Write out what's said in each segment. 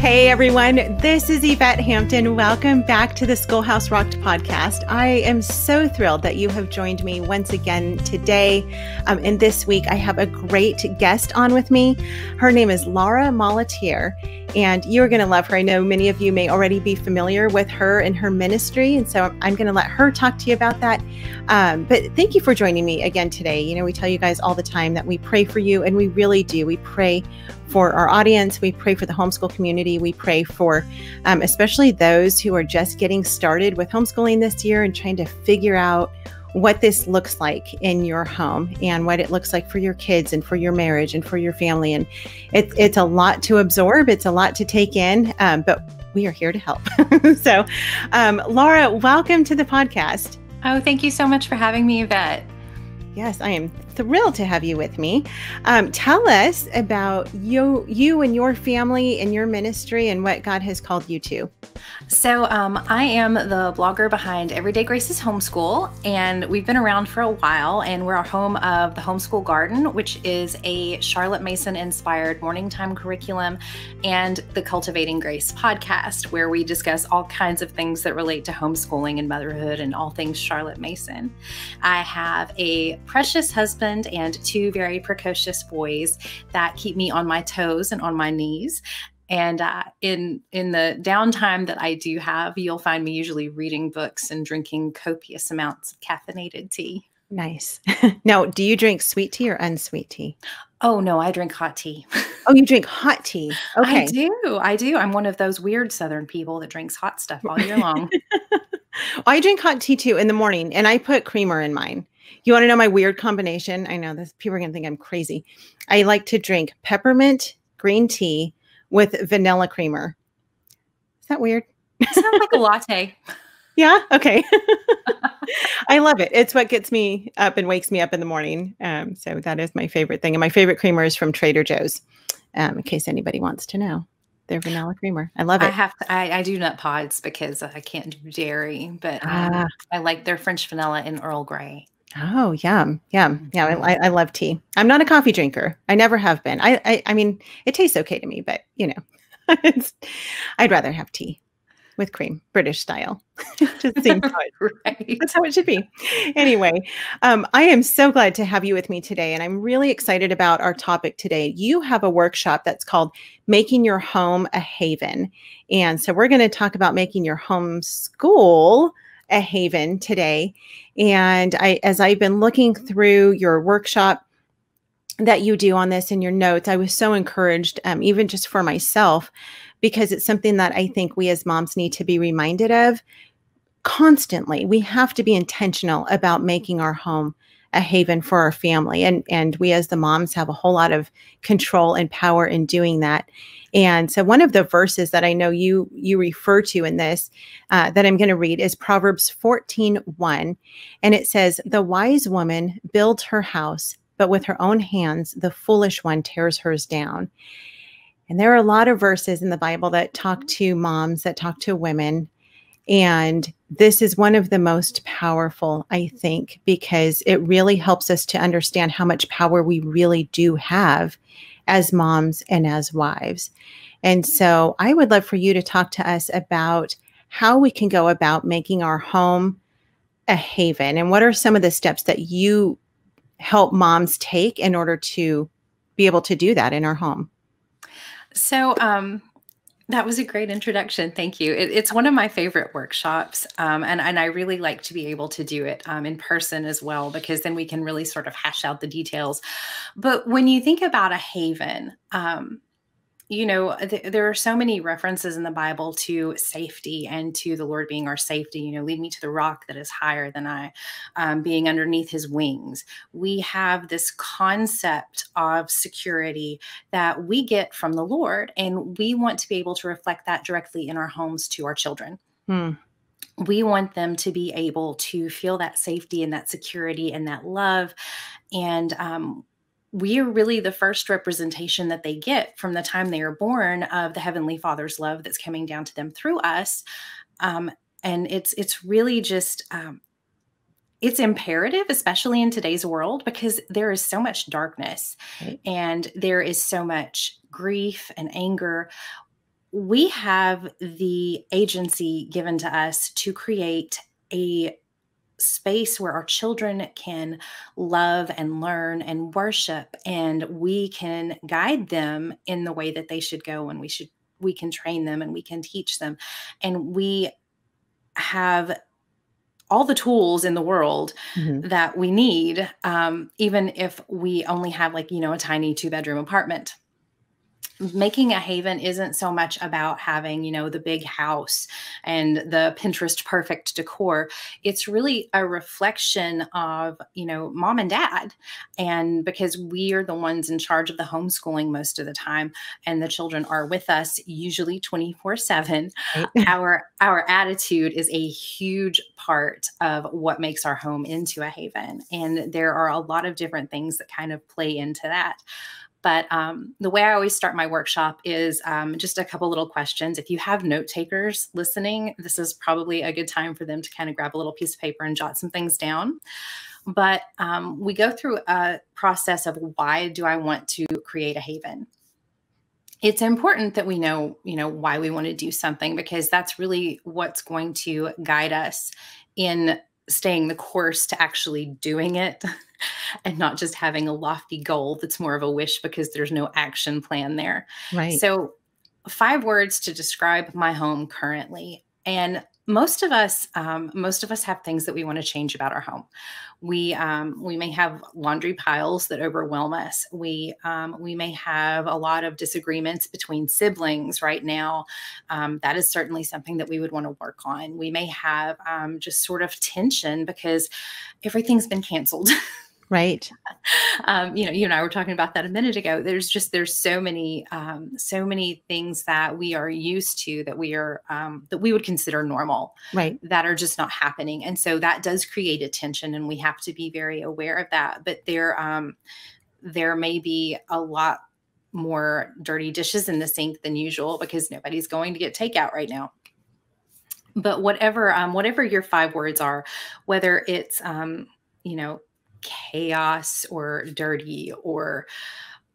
Hey everyone, this is Yvette Hampton. Welcome back to the Schoolhouse Rocked podcast. I am so thrilled that you have joined me once again today. And this week I have a great guest on with me. Her name is Lara Molettiere, and you're going to love her. I know many of you may already be familiar with her and her ministry, and so I'm going to let her talk to you about that. But thank you for joining me again today. You know, we tell you guys all the time that we pray for you, and we really do. We pray for our audience. We pray for the homeschool community. We pray for especially those who are just getting started with homeschooling this year and trying to figure out what this looks like in your home and what it looks like for your kids and for your marriage and for your family. And it's a lot to absorb. It's a lot to take in, but we are here to help. So, Lara, welcome to the podcast. Oh, thank you so much for having me, Yvette. Yes, I am thrilled to have you with me. Tell us about you and your family and your ministry and what God has called you to. So I am the blogger behind Everyday Graces Homeschool, and we've been around for a while, and we're a home of the Homeschool Garden, which is a Charlotte Mason inspired morning time curriculum, and the Cultivating Grace podcast, where we discuss all kinds of things that relate to homeschooling and motherhood and all things Charlotte Mason. I have a precious husband and two very precocious boys that keep me on my toes and on my knees. And in the downtime that I do have, you'll find me usually reading books and drinking copious amounts of caffeinated tea. Nice. Now, do you drink sweet tea or unsweet tea? Oh, no, I drink hot tea. Oh, you drink hot tea. Okay. I do. I'm one of those weird Southern people that drinks hot stuff all year long. I drink hot tea, too, in the morning, and I put creamer in mine. You want to know my weird combination? I know this, people are going to think I'm crazy. I like to drink peppermint green tea with vanilla creamer. Is that weird? It sounds like a latte. Yeah. Okay. I love it. It's what gets me up and wakes me up in the morning. So that is my favorite thing. And my favorite creamer is from Trader Joe's, in case anybody wants to know. Their vanilla creamer. I love it. I do nut pods because I can't do dairy, but I like their French vanilla and Earl Grey. Oh, yum, yum. Yeah, I love tea. I'm not a coffee drinker. I never have been. I mean, it tastes okay to me, but you know, I'd rather have tea with cream, British style. Just seems right. That's how it should be. Anyway, I am so glad to have you with me today, and I'm really excited about our topic today. You have a workshop that's called Making Your Home a Haven. And so we're going to talk about making your homeschool a haven today. And as I've been looking through your workshop that you do on this in your notes, I was so encouraged, even just for myself, because it's something that I think we as moms need to be reminded of constantly. We have to be intentional about making our home a haven for our family. And we as the moms have a whole lot of control and power in doing that. And so one of the verses that I know you refer to in this that I'm going to read is Proverbs 14:1. And it says, "The wise woman builds her house, but with her own hands, the foolish one tears hers down." And there are a lot of verses in the Bible that talk to moms, that talk to women. And this is one of the most powerful, I think, because it really helps us to understand how much power we really do have as moms and as wives. And so I would love for you to talk to us about how we can go about making our home a haven. And what are some of the steps that you help moms take in order to be able to do that in our home? So, that was a great introduction. Thank you. It's one of my favorite workshops. And I really like to be able to do it in person as well, because then we can really sort of hash out the details. But when you think about a haven, you know, there are so many references in the Bible to safety and to the Lord being our safety. You know, lead me to the rock that is higher than I, being underneath his wings. We have this concept of security that we get from the Lord, and we want to be able to reflect that directly in our homes to our children. Hmm. We want them to be able to feel that safety and that security and that love. And, we are really the first representation that they get from the time they are born of the Heavenly Father's love that's coming down to them through us. And it's really just, it's imperative, especially in today's world, because there is so much darkness, right? And there is so much grief and anger. we have the agency given to us to create a space where our children can love and learn and worship, and we can guide them in the way that they should go, and we can train them and we can teach them. And we have all the tools in the world mm-hmm. that we need, even if we only have, like, you know, a tiny 2-bedroom apartment. Making a haven isn't so much about having, you know, the big house and the Pinterest perfect decor. It's really a reflection of, you know, mom and dad. And because we are the ones in charge of the homeschooling most of the time, and the children are with us usually 24/7, our attitude is a huge part of what makes our home into a haven. And there are a lot of different things that kind of play into that. But the way I always start my workshop is just a couple little questions. If you have note takers listening, this is probably a good time for them to kind of grab a little piece of paper and jot some things down. But we go through a process of, why do I want to create a haven? It's important that we know, you know, why we want to do something, because that's really what's going to guide us in staying the course to actually doing it, and not just having a lofty goal that's more of a wish because there's no action plan there. Right. So 5 words to describe my home currently. And most of us have things that we want to change about our home. We may have laundry piles that overwhelm us. We may have a lot of disagreements between siblings right now. That is certainly something that we would want to work on. We may have just sort of tension because everything's been canceled. Right. You know, you and I were talking about that a minute ago. There's so many things that we are used to, that we are, that we would consider normal, right, that are just not happening. And so that does create a tension, and we have to be very aware of that. But there may be a lot more dirty dishes in the sink than usual because nobody's going to get takeout right now. But whatever your 5 words are, whether it's, you know, chaos or dirty or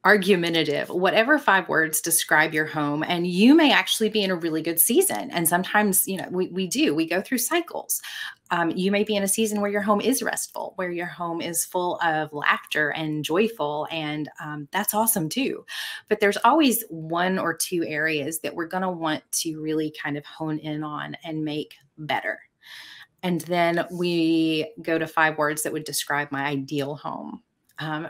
argumentative, whatever 5 words describe your home. And you may actually be in a really good season. And sometimes, you know, we go through cycles. You may be in a season where your home is restful, where your home is full of laughter and joyful. And that's awesome too. But there's always 1 or 2 areas that we're going to want to really kind of hone in on and make better. And then we go to 5 words that would describe my ideal home.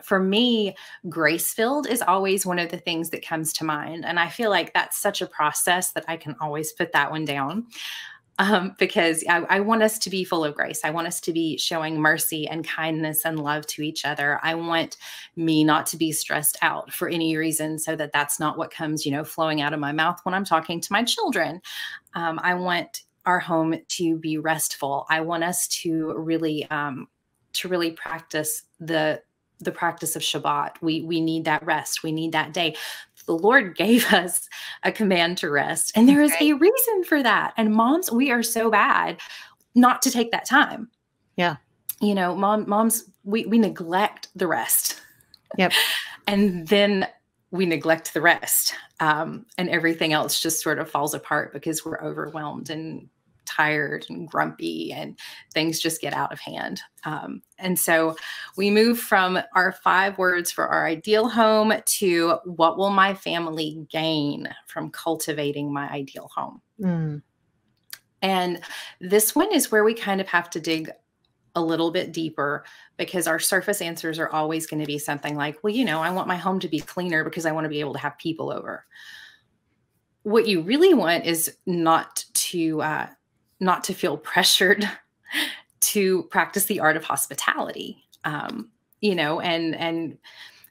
For me, grace-filled is always one of the things that comes to mind. And I feel like that's such a process that I can always put that one down, because I want us to be full of grace. I want us to be showing mercy and kindness and love to each other. I want me not to be stressed out for any reason, so that that's not what comes, you know, flowing out of my mouth when I'm talking to my children. I want our home to be restful. I want us to really practice the practice of Shabbat. We need that rest. We need that day. The Lord gave us a command to rest, and there is a reason for that. And moms, we are so bad not to take that time. Yeah. You know, moms, we neglect the rest. Yep. And then we neglect the rest. And everything else just sort of falls apart because we're overwhelmed and tired and grumpy, and things just get out of hand. And so we move from our 5 words for our ideal home to, what will my family gain from cultivating my ideal home? Mm. And this one is where we kind of have to dig a little bit deeper, because our surface answers are always going to be something like, well, you know, I want my home to be cleaner because I want to be able to have people over. What you really want is not to feel pressured to practice the art of hospitality. You know, and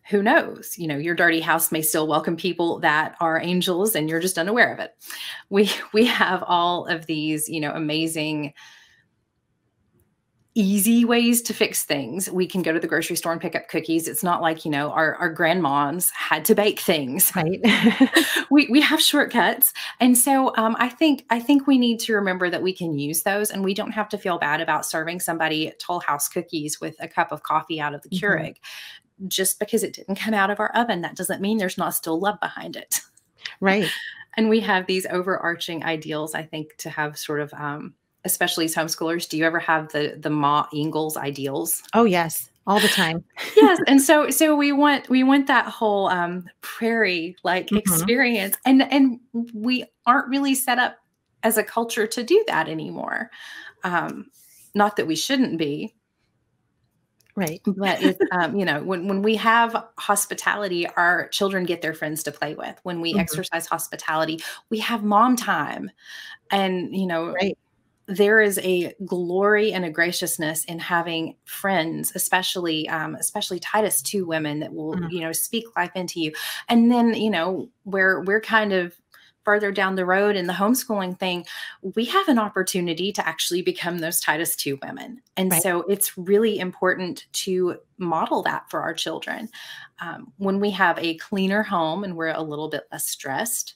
who knows, you know, your dirty house may still welcome people that are angels and you're just unaware of it. We have all of these, you know, amazing, easy ways to fix things. We can go to the grocery store and pick up cookies. It's not like, you know, our grandmoms had to bake things. Right. we have shortcuts. And so I think we need to remember that we can use those, and we don't have to feel bad about serving somebody Toll House cookies with a cup of coffee out of the Keurig. Mm-hmm. Just because it didn't come out of our oven, that doesn't mean there's not still love behind it. Right. And we have these overarching ideals, I think, to have sort of, especially as homeschoolers. Do you ever have the Ma Ingalls ideals? Oh, yes. All the time. Yes. And so we want that whole prairie like experience. And we aren't really set up as a culture to do that anymore. Not that we shouldn't be. Right. But, it's, you know, when we have hospitality, our children get their friends to play with. When we exercise hospitality, we have mom time. And, you know, there is a glory and a graciousness in having friends, especially, especially Titus 2 women that will, you know, speak life into you. And then, you know, where we're kind of further down the road in the homeschooling thing, we have an opportunity to actually become those Titus 2 women. And so it's really important to model that for our children. When we have a cleaner home and we're a little bit less stressed,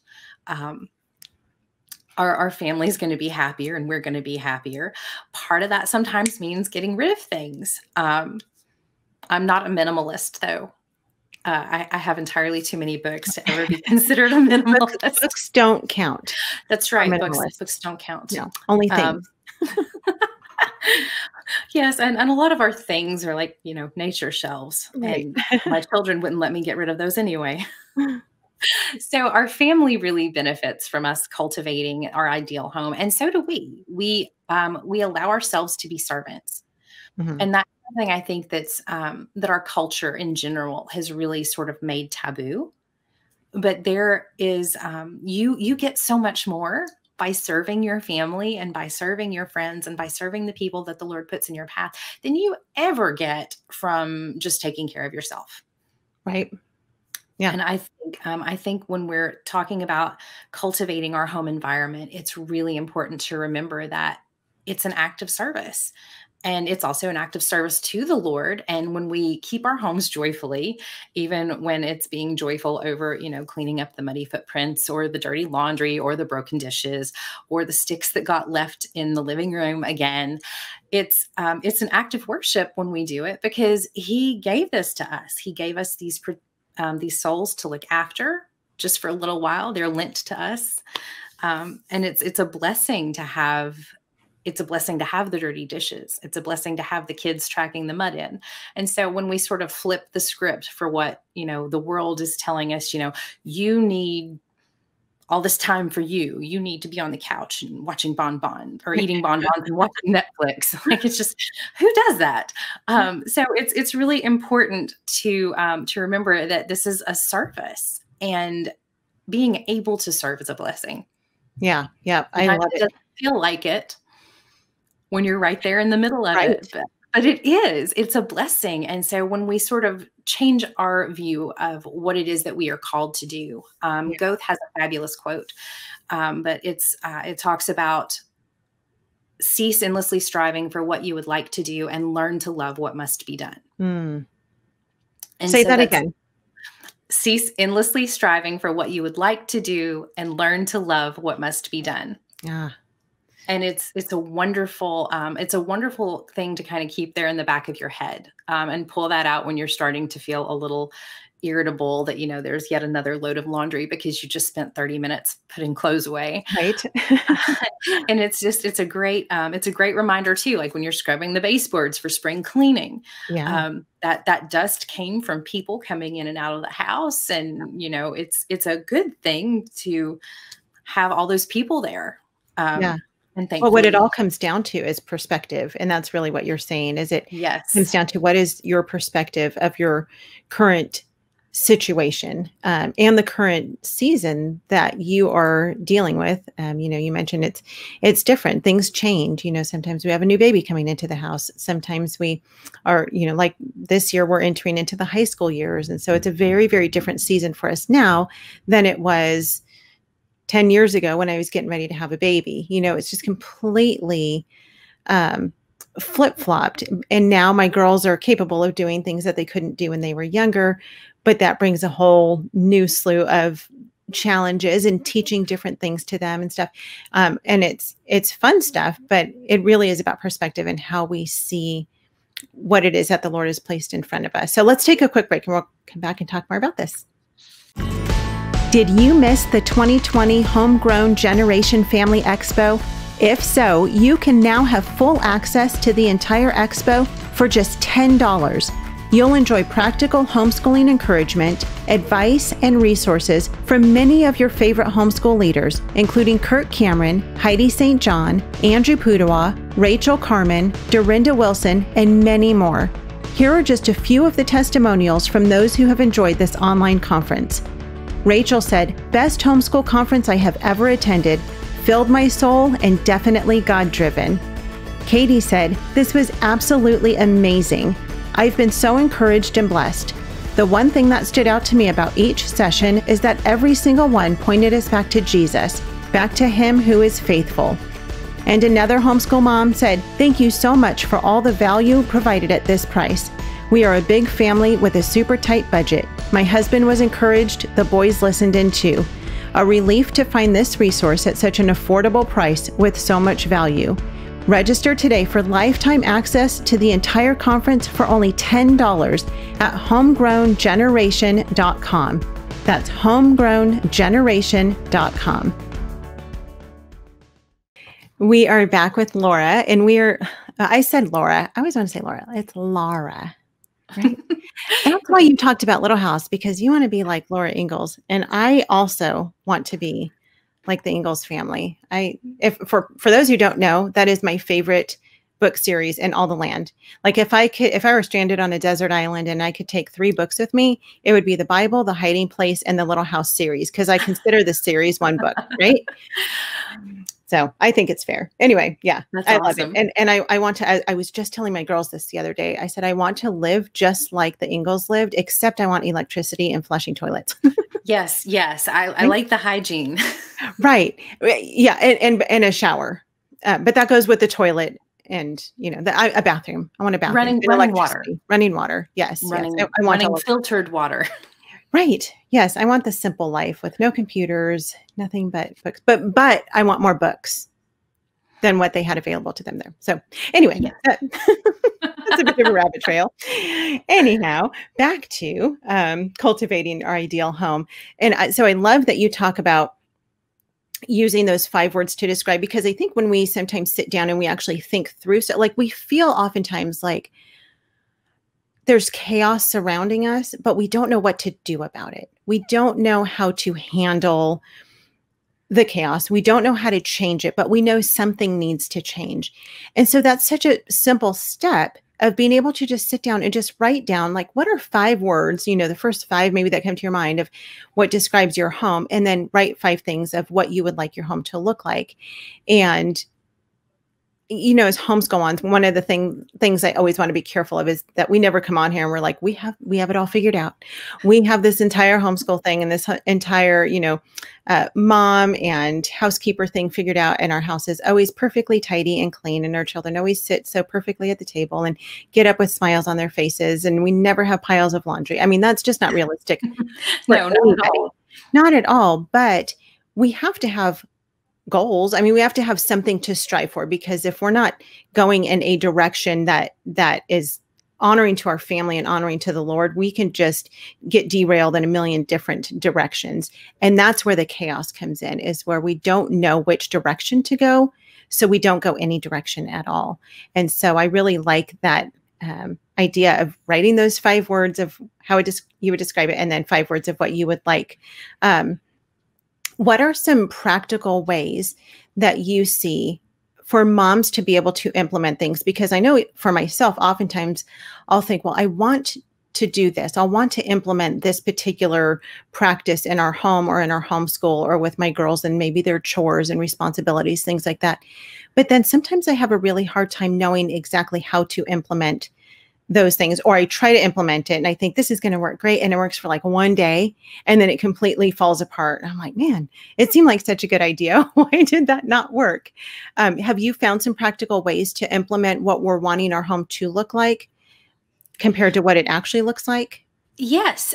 our family's going to be happier and we're going to be happier. Part of that sometimes means getting rid of things. I'm not a minimalist though. I have entirely too many books to ever be considered a minimalist. Books don't count. That's right. Books don't count. No, only things. Yes. And a lot of our things are like, you know, nature shelves. Right. And my children wouldn't let me get rid of those anyway. So our family really benefits from us cultivating our ideal home. And so do we. We allow ourselves to be servants. And that's something I think that's, that our culture in general has really sort of made taboo. But there is, you get so much more by serving your family and by serving your friends and by serving the people that the Lord puts in your path than you ever get from just taking care of yourself. Right. Yeah. And I think when we're talking about cultivating our home environment, it's really important to remember that it's an act of service and it's also an act of service to the Lord. And when we keep our homes joyfully, even when it's being joyful over, you know, cleaning up the muddy footprints or the dirty laundry or the broken dishes or the sticks that got left in the living room again, it's an act of worship when we do it because he gave this to us. He gave us these souls to look after just for a little while. They're lent to us. And it's a blessing to have, it's a blessing to have the dirty dishes. It's a blessing to have the kids tracking the mud in. And so when we sort of flip the script for what, you know, the world is telling us, you know, you need all this time for you, you need to be on the couch and watching bonbons or eating bonbons and watching Netflix. Like it's just, who does that? So it's really important to remember that this is a service and being able to serve is a blessing. Yeah. Yeah. I love it. It doesn't feel like it when you're right there in the middle of it, but it is, it's a blessing. And so when we sort of change our view of what it is that we are called to do. Goethe has a fabulous quote, but it talks about cease endlessly striving for what you would like to do and learn to love what must be done. And say so that again. Cease endlessly striving for what you would like to do and learn to love what must be done. Yeah. And it's a wonderful thing to kind of keep there in the back of your head and pull that out when you're starting to feel a little irritable that, you know, there's yet another load of laundry because you just spent 30 minutes putting clothes away. Right. And it's a great reminder too. Like when you're scrubbing the baseboards for spring cleaning, that dust came from people coming in and out of the house. And, you know, it's a good thing to have all those people there. Well, what it all comes down to is perspective. And that's really what you're saying is it comes down to what is your perspective of your current situation and the current season that you are dealing with. You know, you mentioned it's different. Things change. You know, sometimes we have a new baby coming into the house. Sometimes we are, you know, like this year we're entering into the high school years. And so it's a very, very different season for us now than it was 10 years ago when I was getting ready to have a baby. You know, it's just completely flip-flopped. And now my girls are capable of doing things that they couldn't do when they were younger, but that brings a whole new slew of challenges and teaching different things to them and stuff. And it's fun stuff, but it really is about perspective and how we see what it is that the Lord has placed in front of us. So let's take a quick break and we'll come back and talk more about this. Did you miss the 2020 Homegrown Generation Family Expo? If so, you can now have full access to the entire expo for just $10. You'll enjoy practical homeschooling encouragement, advice, and resources from many of your favorite homeschool leaders, including Kirk Cameron, Heidi St. John, Andrew Pudewa, Rachel Carmen, Dorinda Wilson, and many more. Here are just a few of the testimonials from those who have enjoyed this online conference. Rachel said, "Best homeschool conference I have ever attended, filled my soul and definitely God-driven." Katie said, "This was absolutely amazing. I've been so encouraged and blessed. The one thing that stood out to me about each session is that every single one pointed us back to Jesus, back to Him who is faithful." And another homeschool mom said, "Thank you so much for all the value provided at this price. We are a big family with a super tight budget. My husband was encouraged, the boys listened in too. A relief to find this resource at such an affordable price with so much value." Register today for lifetime access to the entire conference for only $10 at homegrowngeneration.com. That's homegrowngeneration.com. We are back with Laura, and we are, I said Laura, I always want to say Laura, it's Lara, right? That's why you talked about Little House, because you want to be like Laura Ingalls, and I also want to be like the Ingalls family. For those who don't know, that is my favorite book series in all the land. Like if I were stranded on a desert island and I could take 3 books with me, it would be the Bible, The Hiding Place, and the Little House series, because I consider this series one book, right? So I think it's fair. Anyway, yeah, that's awesome. I love it. And I want to, I was just telling my girls this the other day. I said, I want to live just like the Ingalls lived, except I want electricity and flushing toilets. Yes. Yes. I like the hygiene. Right. Yeah. And a shower. But that goes with the toilet and, you know, a bathroom. I want a bathroom. Running water. Running water. Yes. Yes. I want filtered water. Right. Yes. I want the simple life with no computers, nothing but books, but I want more books than what they had available to them there. So anyway, yeah. That's a bit of a rabbit trail. Anyhow, back to cultivating our ideal home. And so I love that you talk about using those 5 words to describe, because I think when we sometimes sit down and we actually think through, so like we feel oftentimes like, there's chaos surrounding us, but we don't know what to do about it. We don't know how to handle the chaos. We don't know how to change it, but we know something needs to change. And so that's such a simple step of being able to just sit down and just write down, like, what are 5 words, you know, the first 5 maybe that come to your mind of what describes your home, and then write 5 things of what you would like your home to look like. And you know, as homes go on, one of the things I always want to be careful of is that we never come on here and we're like, we have it all figured out. We have this entire homeschool thing and this entire, you know, mom and housekeeper thing figured out. And our house is always perfectly tidy and clean. And our children always sit so perfectly at the table and get up with smiles on their faces. And we never have piles of laundry. I mean, that's just not realistic. No, not at all. Not at all. But we have to have goals. I mean, we have to have something to strive for, because if we're not going in a direction that is honoring to our family and honoring to the Lord, we can just get derailed in a million different directions. And that's where the chaos comes in, is where we don't know which direction to go. So we don't go any direction at all. And so I really like that idea of writing those 5 words of how you would describe it, and then 5 words of what you would like. What are some practical ways that you see for moms to be able to implement things? Because I know for myself, oftentimes I'll think, well, I want to do this. I'll want to implement this particular practice in our home or in our homeschool or with my girls and maybe their chores and responsibilities, things like that. But then sometimes I have a really hard time knowing exactly how to implement those things, or I try to implement it and I think this is going to work great. And it works for like one day and then it completely falls apart. And I'm like, man, it seemed like such a good idea. Why did that not work? Have you found some practical ways to implement what we're wanting our home to look like compared to what it actually looks like? Yes.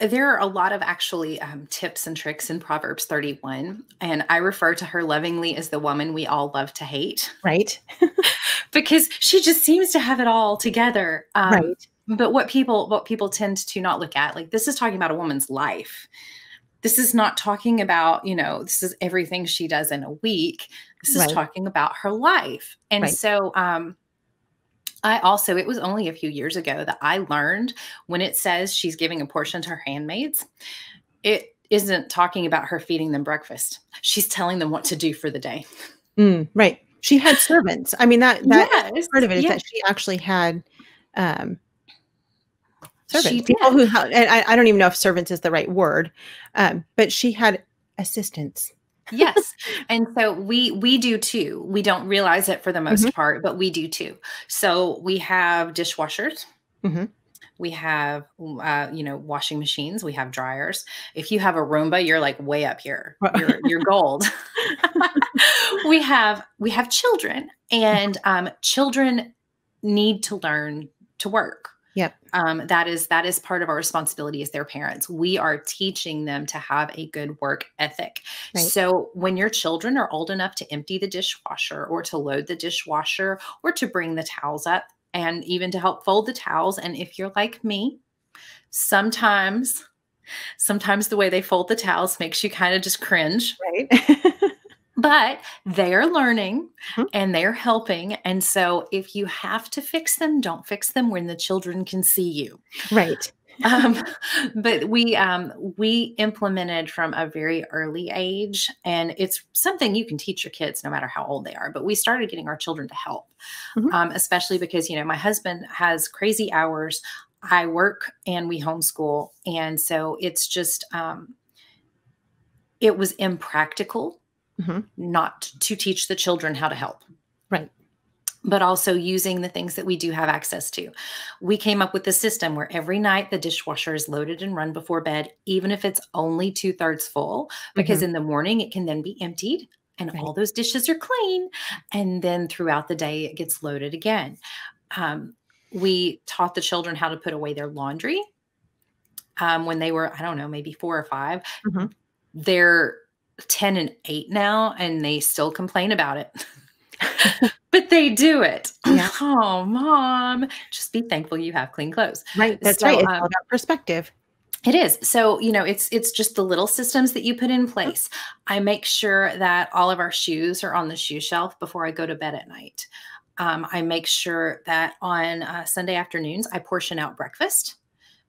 There are a lot of actually tips and tricks in Proverbs 31. And I refer to her lovingly as the woman we all love to hate. Right. Because she just seems to have it all together. Right. But what people tend to not look at, like, this is talking about a woman's life. This is not talking about, you know, this is everything she does in a week. This is talking about her life. And so, I also, it was only a few years ago that I learned when it says she's giving a portion to her handmaids, it isn't talking about her feeding them breakfast. She's telling them what to do for the day. Right. She had servants. I mean, that part of it is that she actually had, servants. She did. People who, and I don't even know if servants is the right word, but she had assistants. Yes. And so we do too. We don't realize it for the most part, but we do too. So we have dishwashers. We have, you know, washing machines. We have dryers. If you have a Roomba, you're like way up here. You're gold. We have children, and children need to learn to work. Yep. That is part of our responsibility as their parents. We are teaching them to have a good work ethic. Right. So when your children are old enough to empty the dishwasher or to load the dishwasher or to bring the towels up and even to help fold the towels. And if you're like me, sometimes the way they fold the towels makes you kind of just cringe. Right. But they're learning and they're helping. And so if you have to fix them, don't fix them when the children can see you. Right. But we implemented from a very early age, and it's something you can teach your kids no matter how old they are, but we started getting our children to help, especially because, you know, my husband has crazy hours. I work and we homeschool. And so it's just, it was impractical. Not to teach the children how to help. Right. But also using the things that we do have access to. We came up with a system where every night the dishwasher is loaded and run before bed, even if it's only 2/3 full, because in the morning it can then be emptied and all those dishes are clean. And then throughout the day it gets loaded again. We taught the children how to put away their laundry when they were, I don't know, maybe 4 or 5. They're 10 and 8 now, and they still complain about it, but they do it. Yeah. Oh, Mom, just be thankful you have clean clothes. Right. That's right. It's all about perspective. It is. So, you know, it's just the little systems that you put in place. I make sure that all of our shoes are on the shoe shelf before I go to bed at night. I make sure that on Sunday afternoons, I portion out breakfast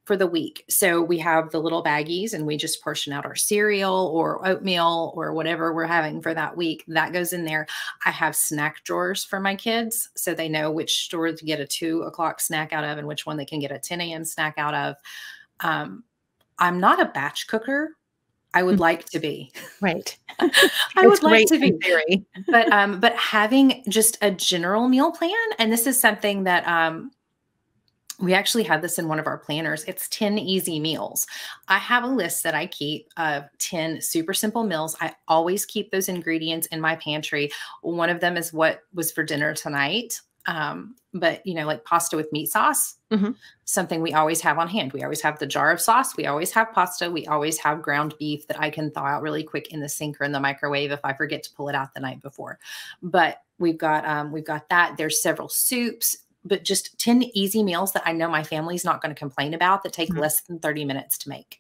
for the week. So we have the little baggies and we just portion out our cereal or oatmeal or whatever we're having for that week. That goes in there. I have snack drawers for my kids, so they know which store to get a 2 o'clock snack out of and which one they can get a 10 a.m. snack out of. I'm not a batch cooker. I would like to be. Right. I would like to be. Theory. But having just a general meal plan, and this is something that, we actually have this in one of our planners. It's 10 easy meals. I have a list that I keep of 10 super simple meals. I always keep those ingredients in my pantry. One of them is what was for dinner tonight. But, you know, like pasta with meat sauce, something we always have on hand. We always have the jar of sauce. We always have pasta. We always have ground beef that I can thaw out really quick in the sink or in the microwave if I forget to pull it out the night before. But we've got that. There's several soups. But just 10 easy meals that I know my family's not going to complain about that take less than 30 minutes to make.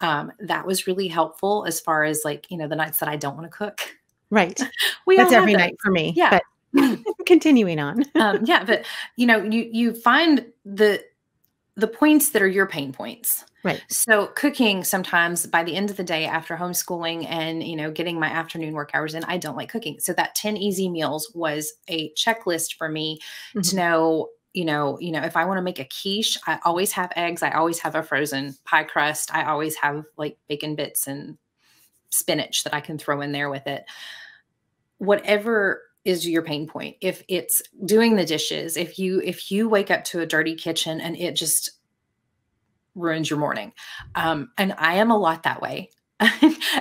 That was really helpful as far as, like, you know, the nights that I don't want to cook. Right. That's every night for me. Yeah. But continuing on. Yeah. But, you know, you find the points that are your pain points. Right. So cooking, sometimes by the end of the day after homeschooling and, you know, getting my afternoon work hours in, I don't like cooking. So that 10 easy meals was a checklist for me to know, you know, if I want to make a quiche, I always have eggs. I always have a frozen pie crust. I always have like bacon bits and spinach that I can throw in there with it. Whatever is your pain point. If it's doing the dishes, if you wake up to a dirty kitchen and it just ruins your morning. And I am a lot that way.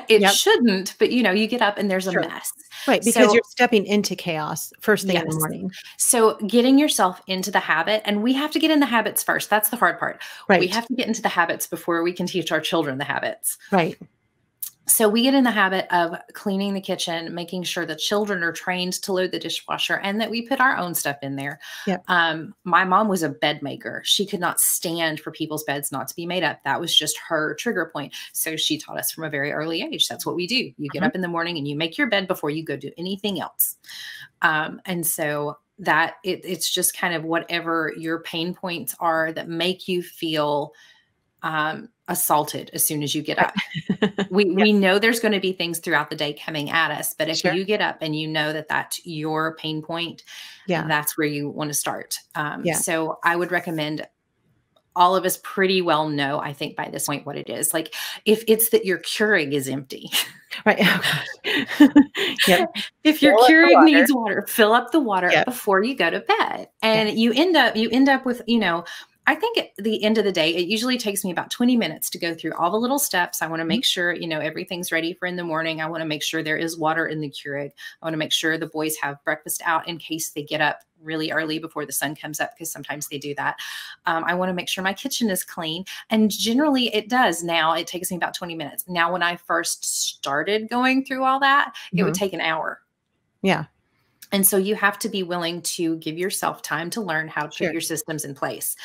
It shouldn't, but you know, you get up and there's a mess. Right. Because you're stepping into chaos first thing in the morning. So getting yourself into the habit, and we have to get in the habits first. That's the hard part. Right. We have to get into the habits before we can teach our children the habits. Right. So we get in the habit of cleaning the kitchen, making sure the children are trained to load the dishwasher and that we put our own stuff in there. Yep. My mom was a bed maker. She could not stand for people's beds not to be made up. That was just her trigger point. So she taught us from a very early age. That's what we do. You get up in the morning and you make your bed before you go do anything else. And so that it's just kind of whatever your pain points are that make you feel assaulted as soon as you get up. We know there's going to be things throughout the day coming at us, but if you get up and you know that that's your pain point, that's where you want to start. So I would recommend all of us pretty well know, I think by this point, what it is. Like if it's that your Keurig is empty, right? If your Keurig needs water, fill up the water before you go to bed. And you end up with, you know, I think at the end of the day, it usually takes me about 20 minutes to go through all the little steps. I want to make sure, you know, everything's ready for in the morning. I want to make sure there is water in the Keurig. I want to make sure the boys have breakfast out in case they get up really early before the sun comes up, because sometimes they do that. I want to make sure my kitchen is clean. And generally it does. Now it takes me about 20 minutes. Now, when I first started going through all that, it would take an hour. Yeah. And so you have to be willing to give yourself time to learn how to put your systems in place.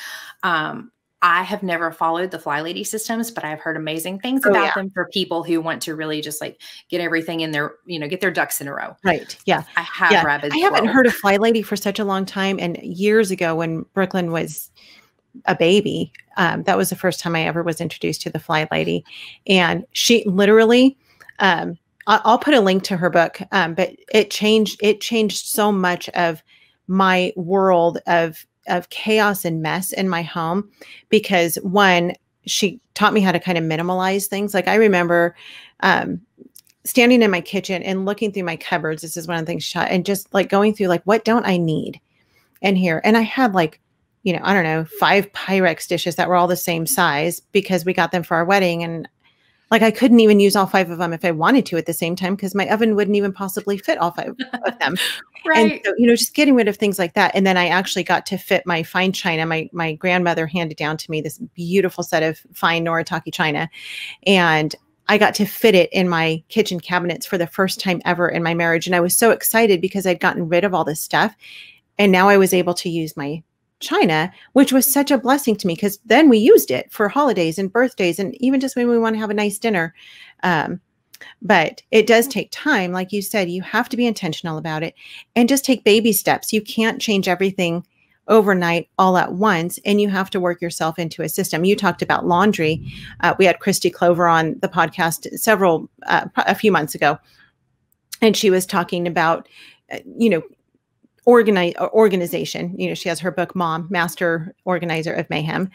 I have never followed the Fly Lady systems, but I've heard amazing things about them for people who want to really just like get everything in their, you know, get their ducks in a row. Right. Yeah. I have rabbits. I haven't heard of Fly Lady for such a long time. And years ago when Brooklyn was a baby, that was the first time I ever was introduced to the Fly Lady. And she literally, I'll put a link to her book, but it changed so much of my world of chaos and mess in my home, because one, she taught me how to kind of minimalize things. Like I remember standing in my kitchen and looking through my cupboards. This is one of the things she taught, and just like going through like, what don't I need in here? And I had like, you know, I don't know, 5 Pyrex dishes that were all the same size because we got them for our wedding. And like I couldn't even use all 5 of them if I wanted to at the same time, because my oven wouldn't even possibly fit all 5 of them. Right. And so, you know, just getting rid of things like that. And then I actually got to fit my fine china. My grandmother handed down to me this beautiful set of fine Noritake china. And I got to fit it in my kitchen cabinets for the first time ever in my marriage. And I was so excited because I'd gotten rid of all this stuff. And now I was able to use my china, which was such a blessing to me, because then we used it for holidays and birthdays and even just when we want to have a nice dinner. But it does take time. Like you said, you have to be intentional about it and just take baby steps. You can't change everything overnight all at once, and you have to work yourself into a system. You talked about laundry. We had Christy Clover on the podcast a few months ago, and she was talking about, you know, organization. You know, she has her book, Mom, Master Organizer of Mayhem.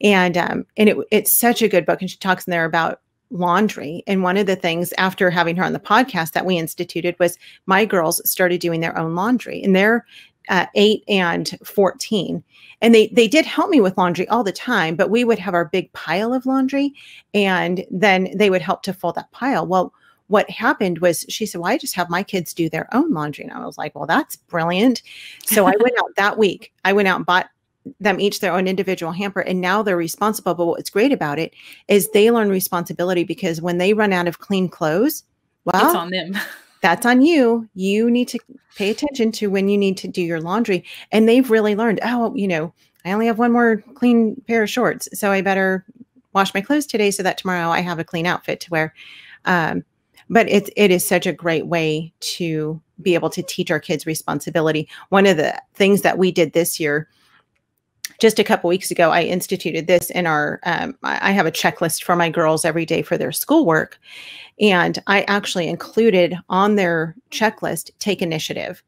And it's such a good book. And she talks in there about laundry. And one of the things after having her on the podcast that we instituted was my girls started doing their own laundry, and they're 8 and 14. And they did help me with laundry all the time, but we would have our big pile of laundry and then they would help to fold that pile. Well, what happened was she said, well, I just have my kids do their own laundry. And I was like, well, that's brilliant. So I went out that week. I went out and bought them each their own individual hamper. And now they're responsible. But what's great about it is they learn responsibility, because when they run out of clean clothes, well, it's on them. That's on you. You need to pay attention to when you need to do your laundry. And they've really learned, oh, you know, I only have one more clean pair of shorts. So I better wash my clothes today so that tomorrow I have a clean outfit to wear. But it is such a great way to be able to teach our kids responsibility. One of the things that we did this year, just a couple weeks ago, I instituted this in our, I have a checklist for my girls every day for their schoolwork. And I actually included on their checklist, take initiative,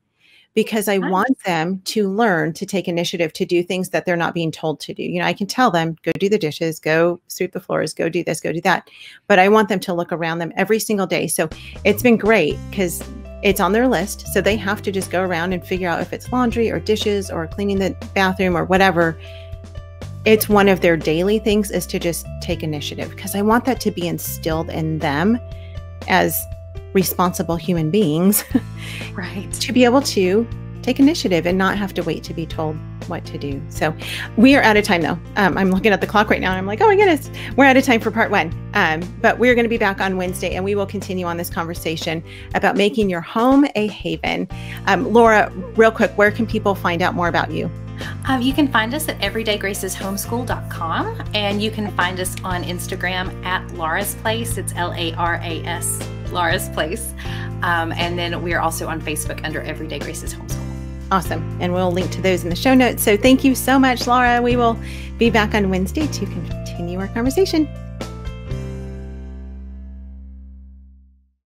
because I want them to learn to take initiative to do things that they're not being told to do. You know, I can tell them, go do the dishes, go sweep the floors, go do this, go do that. But I want them to look around them every single day. So it's been great because it's on their list. So they have to just go around and figure out if it's laundry or dishes or cleaning the bathroom or whatever. It's one of their daily things is to just take initiative, because I want that to be instilled in them as responsible human beings, right? To be able to take initiative and not have to wait to be told what to do. So we are out of time, though. I'm looking at the clock right now and I'm like, oh my goodness, we're out of time for part one. But we're going to be back on Wednesday and we will continue on this conversation about making your home a haven. Laura, real quick, where can people find out more about you? You can find us at everydaygraceshomeschool.com, and you can find us on Instagram at Lara's Place. It's L-A-R-A-S, Lara's Place. And then we are also on Facebook under Everyday Graces Homeschool. Awesome. And we'll link to those in the show notes. So thank you so much, Lara. We will be back on Wednesday to continue our conversation.